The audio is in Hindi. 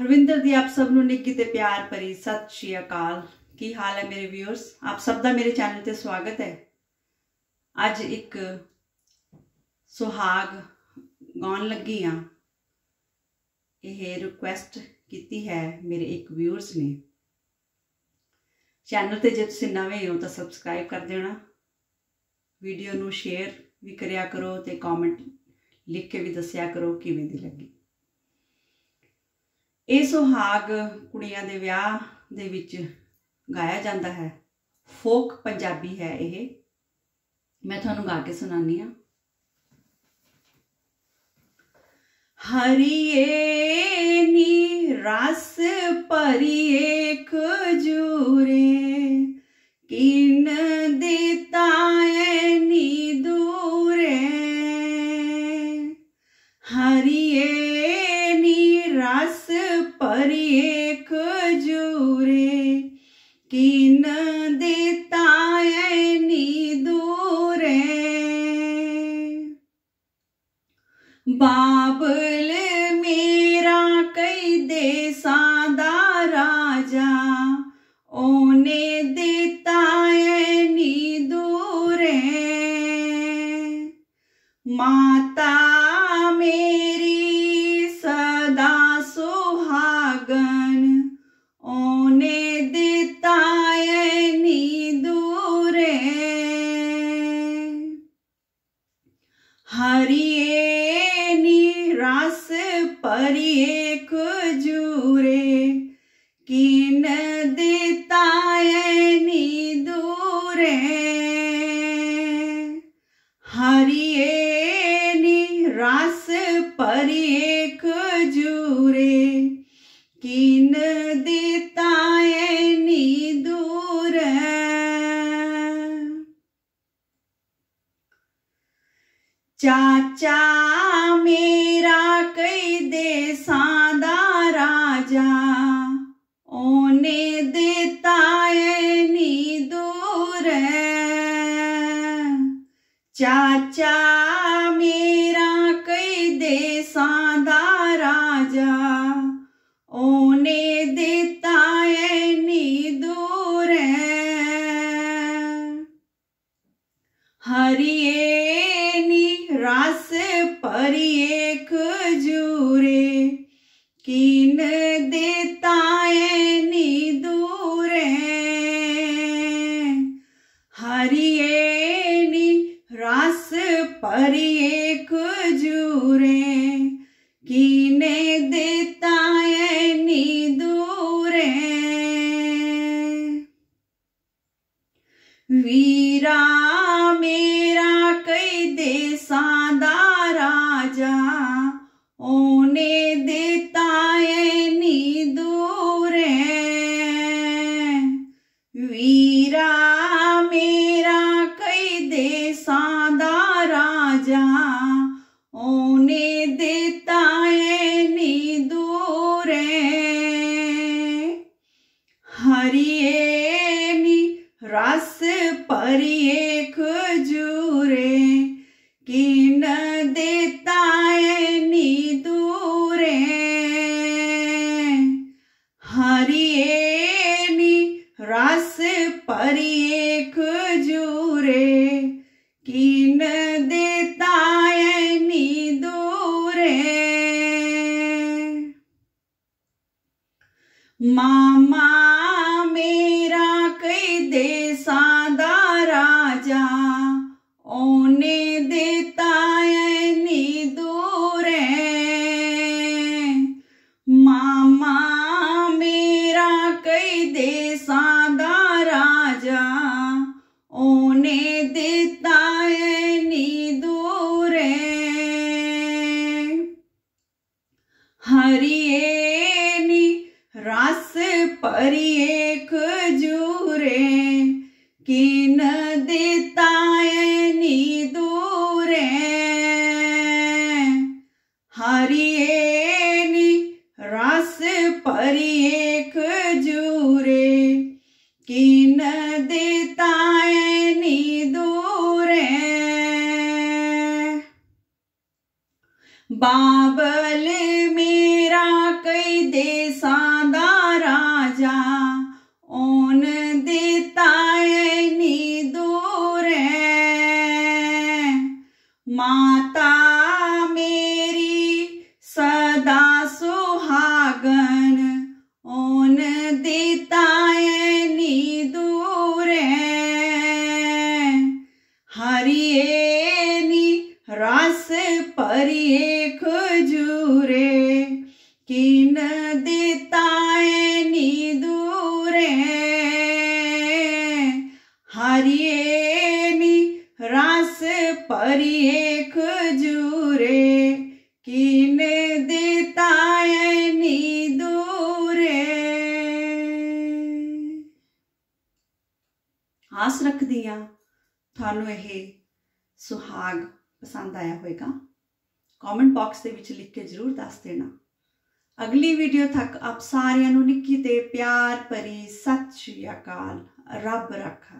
हरविंदर दी आप सब नूं निक्की ते प्यार भरी सत श्री अकाल। की हाल है मेरे व्यूअर्स, आप सब दा मेरे चैनल ते स्वागत है। अज एक सुहाग गाउन लगी हाँ। यह रिक्वेस्ट की है मेरे एक व्यूअर्स ने। चैनल ते जे तुसीं नवे हो तो सबसक्राइब कर देना, वीडियो नूं शेयर भी करिया करो तो कॉमेंट लिख के भी दस्या करो किवें दी लगी। ये सुहाग कुड़ियां दे विआह दे विच गाया जाता है, फोक पंजाबी है। ये मैं थानू गा के सुनानी हाँ। हरिए नी रस परिए खजूरे किन देता है नी दूरे। हरिए रस परिए खजूरे किन देता है नी दूरे। बाबल मेरा कई देसां दा राजा ओने देता है नी दूरे। माता हरिए नी रस परिए खजूरे किन देता है नी दूरे। हरिए नी रस परिए खजूरे किन देता है नी दूरे। चाचा मेरा कई देसां दा राजा ओने देता है नी दूरे। चाचा मेरा कई देसां दा राजा ओने देता है नी दूरे। हरिए रस परिए खजूरे किन देता है नी दूरे। हरिए नी रस परिए खजूरे किन देता है नी दूरे। वीरा मेरा कई देसां ओने देता है नी दूरे। वीरा मेरा कई देसां दा राजा ओने देता है नी दूरे। हरिए नी रस परिए खजूरे किन देता है नी दूरे। हरिए नी रस परिए खजूरे किन देता है नी दूरे। मामा मेरा कई देसां दा राजा ओने देता है नी दूरे। मामा मेरा कई देसां दा राजा ओने देता है नी दूरे। हरिए नी रस परिए खजूरे किन देता है नी दूरे। हरिए नी रस परिए खजूरे किन देता है नी दूरे। बाबल मेरा कई देस तायनी दूरे। आस रखदी आं तुहानूं यह सुहाग पसंद आया होगा। कॉमेंट बॉक्स दे विच लिख के जरूर दस देना। अगली वीडियो तक आप सारियां नूं निक्की ते प्यार भरी सत श्री अकाल। रब रखा।